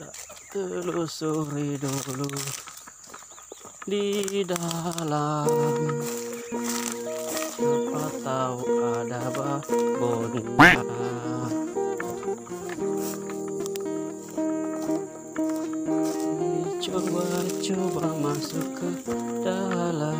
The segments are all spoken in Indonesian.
Tak telusuri dulu di dalam, siapa tahu ada babonnya. Coba masuk ke dalam.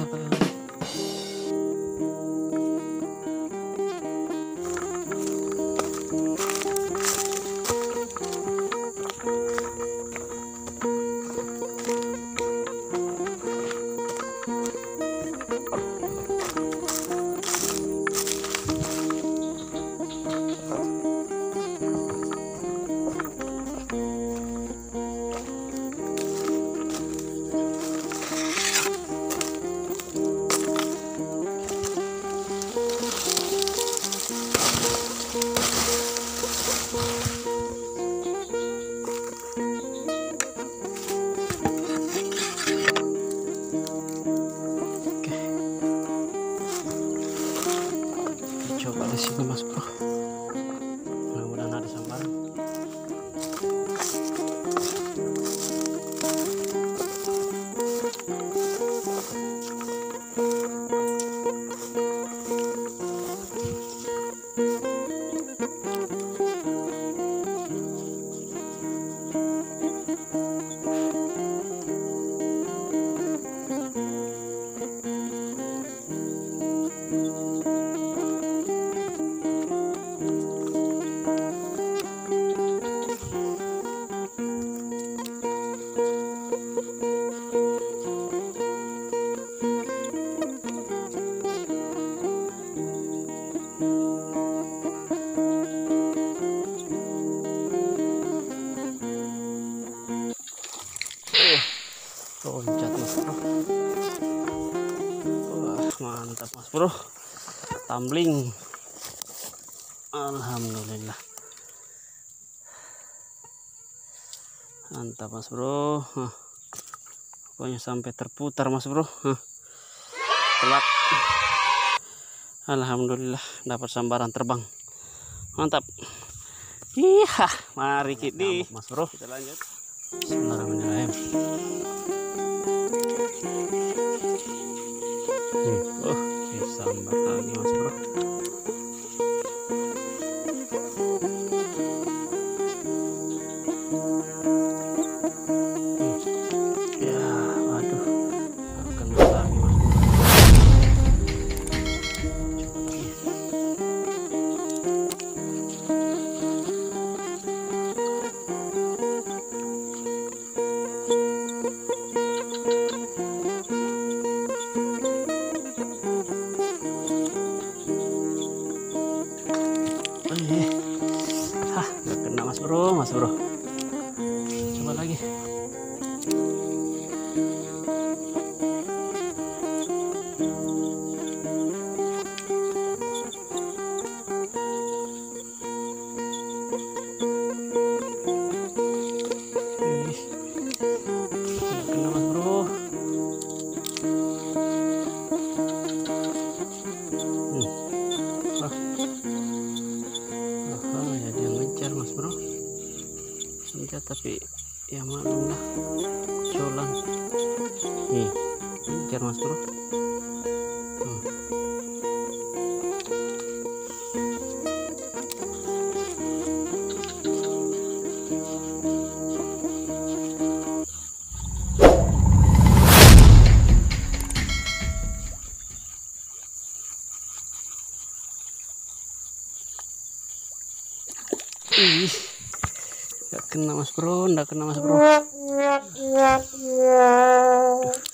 Sini mas bro, mudah-mudahan ada sambaran. Loncat mas bro, wah mantap mas bro, tumbling, alhamdulillah, mantap mas bro, pokoknya sampai terputar mas bro, telak, alhamdulillah dapat sambaran terbang, mantap, iya, mari kita mas bro, kita lanjut, bismillahirrahmanirrahim. Sambar tadi mas bro, ya waduh, akan besar nih mas bro. Mas bro, coba lagi. Tapi ya maklum lah, colang nih kejar mas bro, Nggak kena mas bro, nggak kena mas bro.